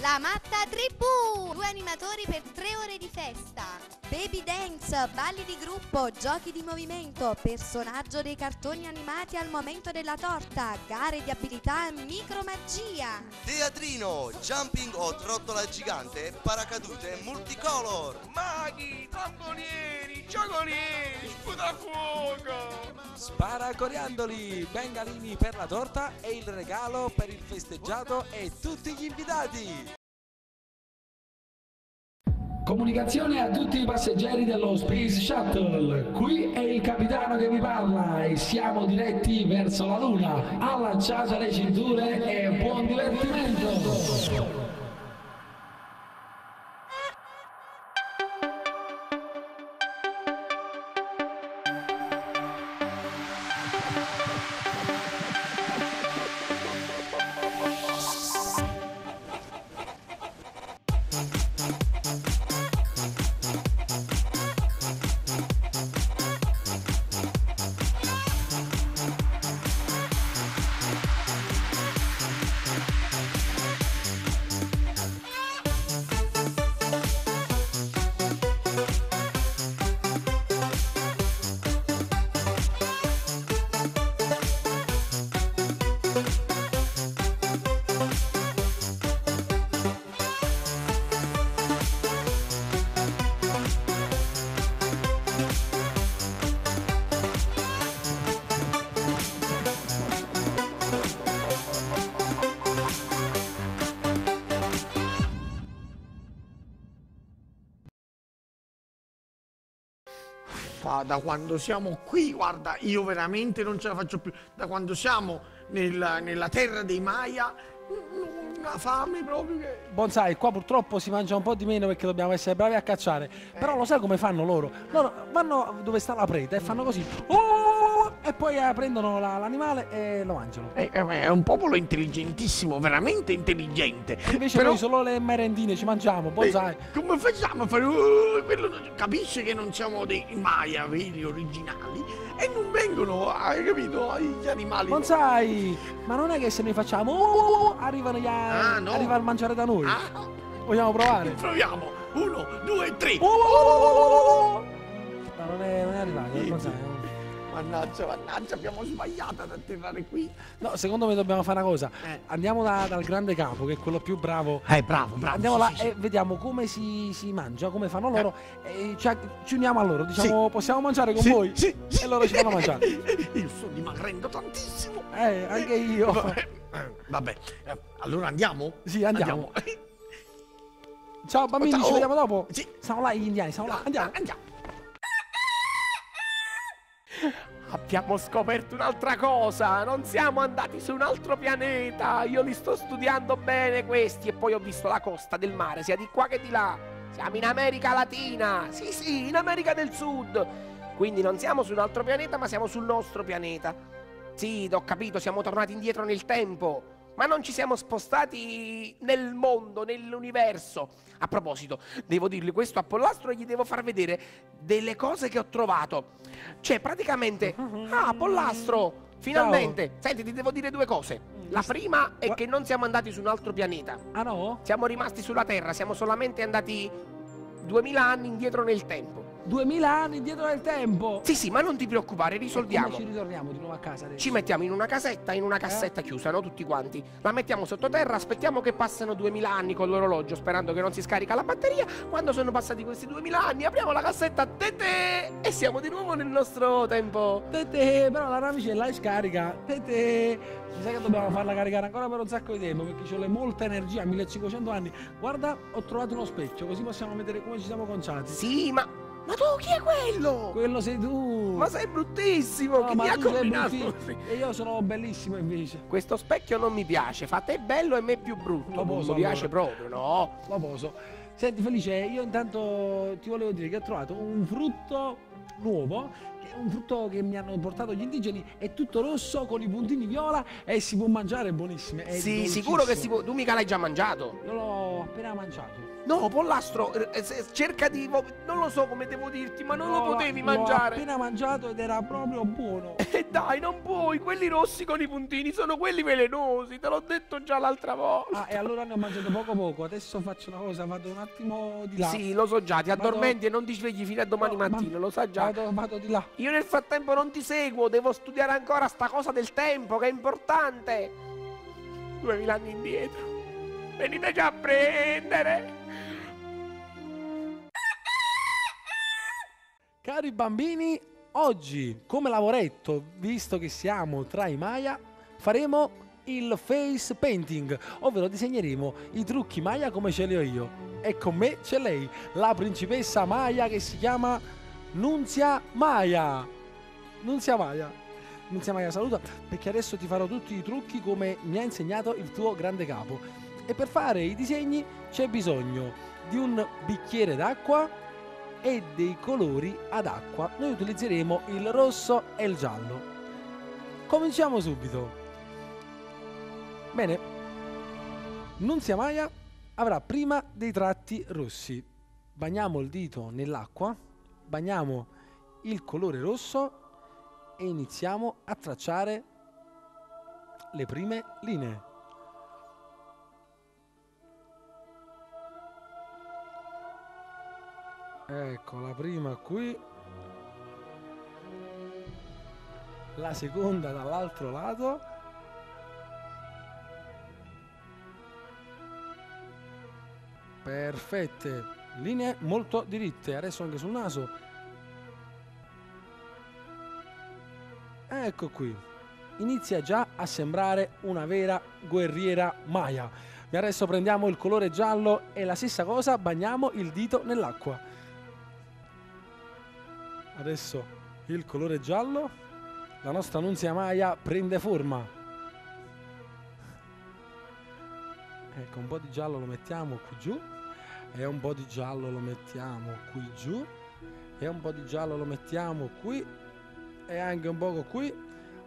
La Matta Tribù, 2 animatori per 3 ore di festa. Baby dance, balli di gruppo, giochi di movimento, personaggio dei cartoni animati al momento della torta, gare di abilità, micromagia. Teatrino, jumping o trottola gigante, paracadute multicolor. Maghi, tramponieri, giocolieri, sputafuoco. Sparacoriandoli, bengalini per la torta e il regalo per il festeggiato e tutti gli invitati. Comunicazione a tutti i passeggeri dello Space Shuttle, qui è il capitano che vi parla e siamo diretti verso la Luna. Allacciate le cinture e buon divertimento! Da quando siamo qui, guarda, io veramente non ce la faccio più. Da quando siamo nella terra dei Maya, una fame proprio che... Bonsai, qua purtroppo si mangia un po' di meno perché dobbiamo essere bravi a cacciare. Però lo sai come fanno loro? Loro vanno dove sta la preda e fanno così. Oh! E poi prendono l'animale e lo mangiano. È un popolo intelligentissimo, veramente intelligente. Invece però... noi solo le merendine ci mangiamo, Bonsai. Come facciamo a fare... Capisce che non siamo dei Maya veri, originali, e non vengono, hai capito, gli animali. Bonsai, no. Ma non è che se noi facciamo arrivano gli no. Arriva a mangiare da noi. Vogliamo provare? Proviamo. 1, 2, 3. Ma non è arrivato, Bonsai. Mannaggia, abbiamo sbagliato ad atterrare qui. No, secondo me dobbiamo fare una cosa. Andiamo dal grande capo, che è quello più bravo. Bravo. Andiamo là e vediamo come si mangia, come fanno loro. E ci uniamo a loro. Diciamo, possiamo mangiare con voi? Sì. E loro ci fanno mangiare. Io sto dimagrendo tantissimo. Anche io. Vabbè. Allora andiamo? Sì, andiamo. Ciao bambini, ci vediamo dopo. Sì. Siamo là gli indiani, siamo là. Andiamo. Abbiamo scoperto un'altra cosa, non siamo andati su un altro pianeta, io li sto studiando bene questi e poi ho visto la costa del mare, sia di qua che di là, siamo in America Latina, sì, in America del Sud, quindi non siamo su un altro pianeta ma siamo sul nostro pianeta, sì, ho capito, siamo tornati indietro nel tempo. Ma non ci siamo spostati nel mondo, nell'universo. A proposito, devo dirgli questo a Pollastro e gli devo far vedere delle cose che ho trovato. Cioè, praticamente... Ah, Pollastro, finalmente. Ciao. Senti, ti devo dire due cose. La prima è che non siamo andati su un altro pianeta. Ah no? Siamo rimasti sulla Terra, siamo solamente andati 2000 anni indietro nel tempo. 2000 anni indietro nel tempo? Sì, ma non ti preoccupare, risolviamo. Come ci ritorniamo di nuovo a casa adesso? Ci mettiamo in una cassetta chiusa, no? Tutti quanti. La mettiamo sottoterra, aspettiamo che passano 2000 anni con l'orologio, sperando che non si scarica la batteria. Quando sono passati questi 2000 anni, apriamo la cassetta, e siamo di nuovo nel nostro tempo. Però la navicella è scarica. Mi sa che dobbiamo farla caricare ancora per un sacco di tempo, perché ci vuole molta energia, 1500 anni. Guarda, ho trovato uno specchio, così possiamo vedere come ci siamo conciati. Sì, ma... Ma tu chi è quello? Quello sei tu! Ma sei bruttissimo! No, che mi ha combinato? E io sono bellissimo invece. Questo specchio non mi piace, fa te bello e me più brutto. Non mi piace proprio, no? Lo posso. Senti Felice, io intanto ti volevo dire che ho trovato un frutto nuovo che è un frutto che mi hanno portato gli indigeni, è tutto rosso con i puntini viola e si può mangiare, è buonissimo. È sì, sicuro che si può. Tu mica l'hai già mangiato? Io l'ho appena mangiato. No, Pollastro, cerca di... non lo so come devo dirti, ma non lo potevi mangiare. L'ho appena mangiato ed era proprio buono. E dai, non puoi, quelli rossi con i puntini sono quelli velenosi, te l'ho detto già l'altra volta. Ah, e allora ne ho mangiato poco, adesso faccio una cosa, vado un attimo di là. Sì, lo so già, ti addormenti e non ti svegli fino a domani mattina, lo sai già. Vado di là. Io nel frattempo non ti seguo, devo studiare ancora sta cosa del tempo, che è importante. 2000 anni indietro. Venite già a prendere. Cari bambini, oggi come lavoretto, visto che siamo tra i Maya, faremo il face painting, ovvero disegneremo i trucchi Maya come ce li ho io. E con me c'è lei, la principessa Maya, che si chiama Nunzia Maya. Nunzia Maya. Nunzia Maya, saluta, perché adesso ti farò tutti i trucchi come mi ha insegnato il tuo grande capo. E per fare i disegni c'è bisogno di un bicchiere d'acqua e dei colori ad acqua. Noi utilizzeremo il rosso e il giallo. Cominciamo subito. Bene, Nunzia Maya avrà prima dei tratti rossi. Bagniamo il dito nell'acqua, bagniamo il colore rosso e iniziamo a tracciare le prime linee. Ecco, la prima qui, la seconda dall'altro lato . Perfette linee molto diritte. Adesso anche sul naso, ecco qui, inizia già a sembrare una vera guerriera Maya. E adesso prendiamo il colore giallo e la stessa cosa, bagniamo il dito nell'acqua. Adesso il colore giallo, la nostra Nunzia Maya prende forma. Ecco, un po' di giallo lo mettiamo qui giù, e un po' di giallo lo mettiamo qui giù, e un po' di giallo lo mettiamo qui, e anche un poco qui.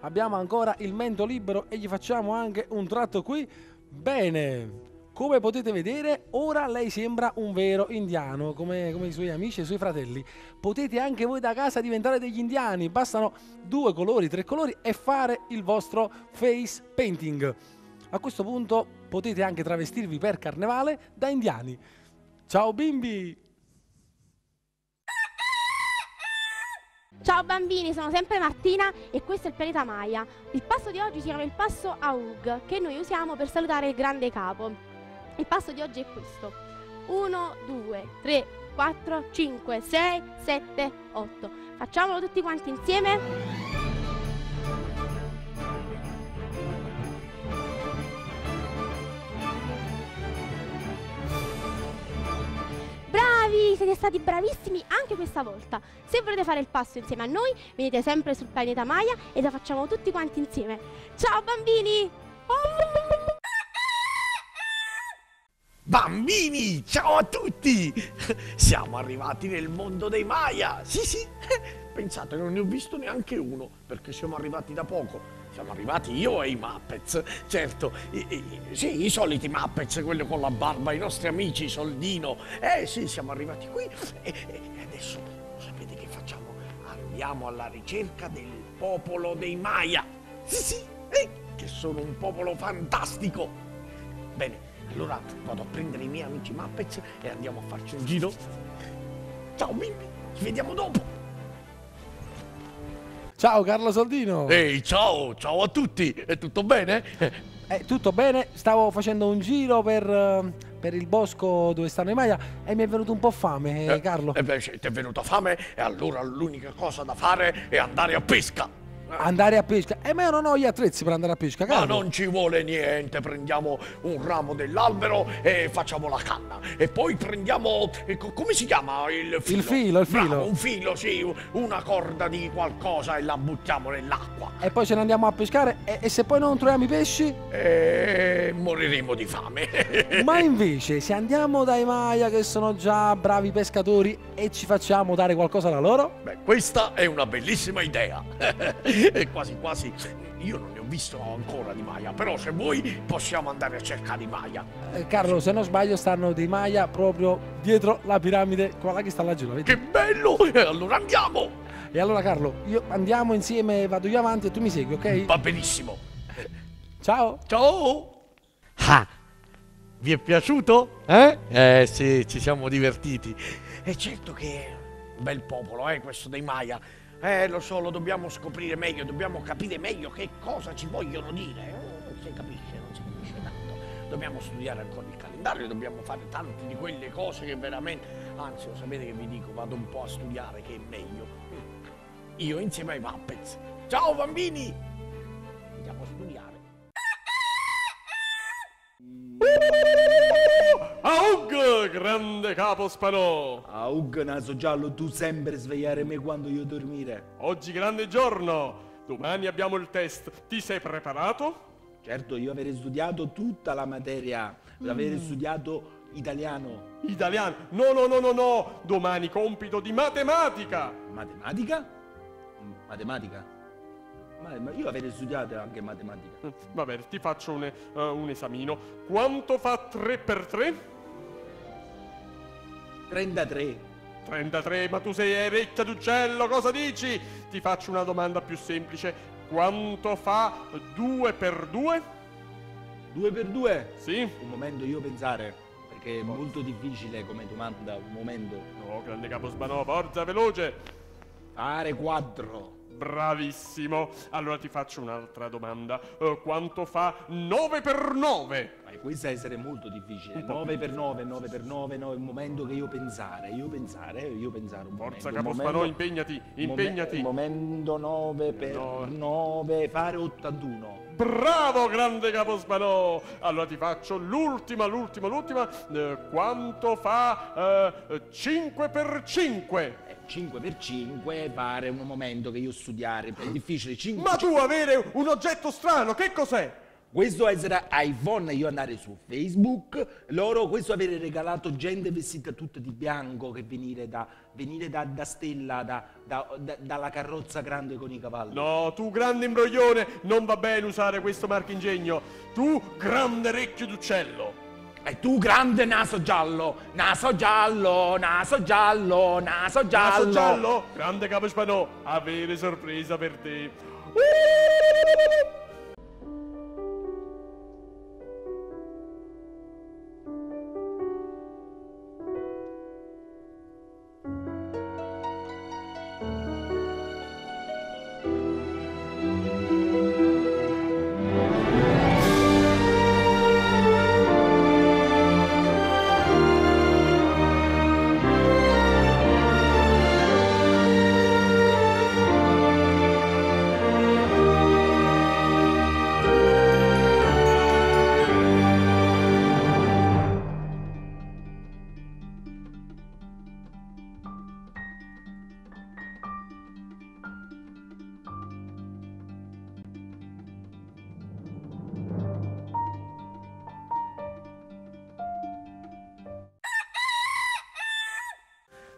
Abbiamo ancora il mento libero e gli facciamo anche un tratto qui. Bene! Come potete vedere, ora lei sembra un vero indiano, come i suoi amici e i suoi fratelli. Potete anche voi da casa diventare degli indiani, bastano 2 colori, 3 colori e fare il vostro face painting. A questo punto potete anche travestirvi per carnevale da indiani. Ciao bimbi! Ciao bambini, sono sempre Martina e questo è il pianeta Maya. Il passo di oggi si chiama il passo Aug, che noi usiamo per salutare il grande capo. Il passo di oggi è questo: 1, 2, 3, 4, 5, 6, 7, 8. Facciamolo tutti quanti insieme. Bravi, siete stati bravissimi anche questa volta. Se volete fare il passo insieme a noi, venite sempre sul pianeta Maya e lo facciamo tutti quanti insieme. Ciao bambini! Oh! Bambini, ciao a tutti! Siamo arrivati nel mondo dei Maya! Sì, sì! Pensate, non ne ho visto neanche uno, perché siamo arrivati da poco. Siamo arrivati io e i Muppets, certo. Sì, i soliti Muppets, quello con la barba, i nostri amici, Soldino. Sì, siamo arrivati qui e adesso, sapete che facciamo? Andiamo alla ricerca del popolo dei Maya. Sì, sì, che sono un popolo fantastico! Bene. Allora vado a prendere i miei amici Muppets e andiamo a farci un giro. Ciao bimbi, ci vediamo dopo. Ciao Carlo Soldino. Ehi, ciao a tutti, è tutto bene? È tutto bene, stavo facendo un giro per il bosco dove stanno i Maya e mi è venuto un po' fame, Carlo. Ti è venuta fame e allora l'unica cosa da fare è andare a pesca. andare a pesca. Ma io non ho gli attrezzi per andare a pesca, Carlo. Ma non ci vuole niente, prendiamo un ramo dell'albero e facciamo la canna. E poi prendiamo, come si chiama? Il filo. Il filo. Bravo, un filo, sì, una corda di qualcosa e la buttiamo nell'acqua. E poi ce ne andiamo a pescare e se poi non troviamo i pesci? Moriremo di fame. Ma invece, se andiamo dai Maya, che sono già bravi pescatori, e ci facciamo dare qualcosa da loro? Beh, questa è una bellissima idea. E quasi quasi, io non ne ho visto ancora di Maya, però se vuoi possiamo andare a cercare i Maya. Carlo, se non sbaglio stanno dei Maya proprio dietro la piramide, quella che sta laggiù, la vedi? Che bello! Allora andiamo! E allora Carlo, io andiamo insieme, vado io avanti e tu mi segui, ok? Va benissimo! Ciao! Ciao! Ah! Vi è piaciuto? Eh? Sì, ci siamo divertiti. E certo che è un bel popolo, questo dei Maya. Lo so, lo dobbiamo scoprire meglio, dobbiamo capire meglio che cosa ci vogliono dire. Non si capisce, non si capisce tanto. Dobbiamo studiare ancora il calendario, dobbiamo fare tante di quelle cose che veramente... Anzi, lo sapete che vi dico, vado un po' a studiare, che è meglio. Io insieme ai Muppets. Ciao bambini! Andiamo a studiare. Aug, grande capo Spanò! Aug, naso giallo, tu sempre svegliare me quando io dormire. Oggi grande giorno, domani abbiamo il test. Ti sei preparato? Certo, io avrei studiato tutta la materia, avrei studiato italiano. Italiano? No, no, no, no, no! Domani compito di matematica! Matematica? Matematica? Ma io avrei studiato anche matematica. Va bene, ti faccio un esamino. Quanto fa 3×3? 33. 33? Ma tu sei orecchia d'uccello, cosa dici? Ti faccio una domanda più semplice. Quanto fa 2×2? 2×2? Sì. Un momento, io pensare, perché è molto difficile come domanda, un momento. No, grande capo Spanò, forza, veloce. Fare 4. Bravissimo! Allora ti faccio un'altra domanda. Quanto fa 9×9? Questa essere molto difficile. 9×9, 9×9, no, è il momento che io pensare. Forza capo Spanò, impegnati, impegnati. Momento 9×9, fare 81. Bravo grande capo Spanò! Allora ti faccio l'ultima. Quanto fa 5×5? 5×5, pare un momento che io studiare, è difficile. 5. Ma tu avere un oggetto strano, che cos'è? Questo essere iPhone, io andare su Facebook, loro questo avere regalato gente vestita tutta di bianco che venire da stella, dalla carrozza grande con i cavalli. No, tu grande imbroglione, non va bene usare questo marchingegno. Tu grande orecchio d'uccello. E tu grande naso giallo. Naso giallo, grande capo Spanò, avere sorpresa per te.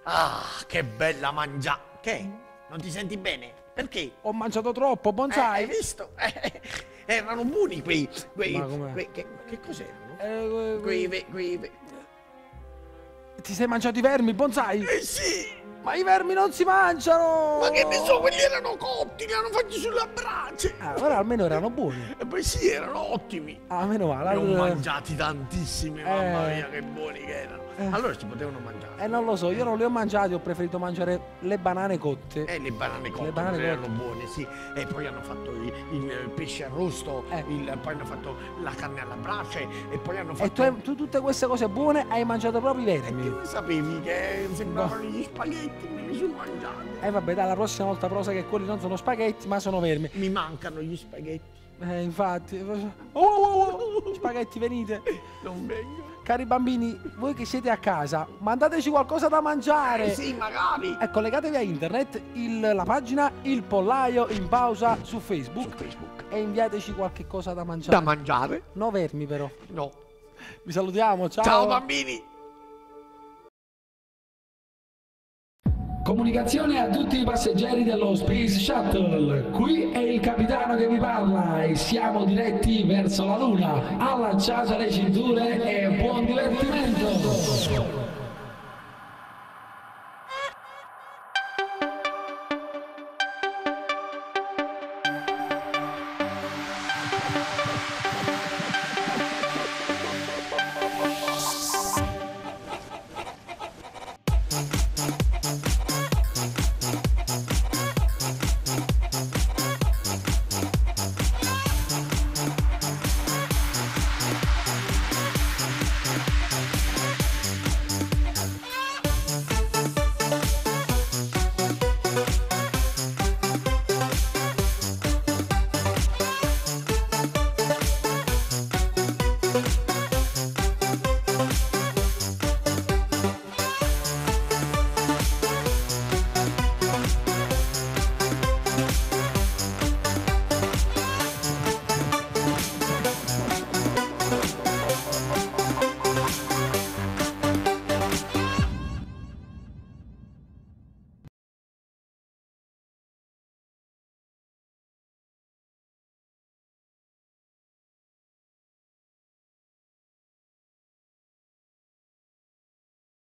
Ah, che bella mangia! Che? Non ti senti bene? Perché? Ho mangiato troppo, Bonsai! Hai visto? Erano buoni quei che cos'erano? Ti sei mangiato i vermi, Bonsai? Eh sì! Ma i vermi non si mangiano! Ma che ne so, quelli erano cotti, li hanno fatti sulla brace! Ora almeno erano buoni! Beh sì, erano ottimi! Ah, meno male! Ne ho mangiati tantissimi, mamma mia, che buoni che erano! Allora si potevano mangiare. Non lo so, io non le ho mangiate, ho preferito mangiare le banane cotte. Le banane cotte, erano buone, sì. E poi hanno fatto il pesce arrosto, poi hanno fatto la carne alla brace, e poi hanno fatto... E tu tutte queste cose buone hai mangiato proprio i vermi. E tu sapevi che sembravano gli spaghetti, me li sono mangiati. Vabbè, dai, la prossima volta prosa che quelli non sono spaghetti, ma sono vermi. Mi mancano gli spaghetti. Infatti. Spaghetti, venite. Non vengo. Cari bambini, voi che siete a casa, mandateci qualcosa da mangiare. Sì, magari. E collegatevi a internet, la pagina Il Pollaio in pausa su Facebook. Su Facebook. E inviateci qualche cosa da mangiare. Da mangiare? No vermi però. No. Vi salutiamo, ciao. Ciao bambini. Comunicazione a tutti i passeggeri dello Space Shuttle, qui è il capitano che vi parla e siamo diretti verso la Luna. Allacciate le cinture e buon divertimento!